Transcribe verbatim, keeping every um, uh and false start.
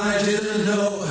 I didn't know.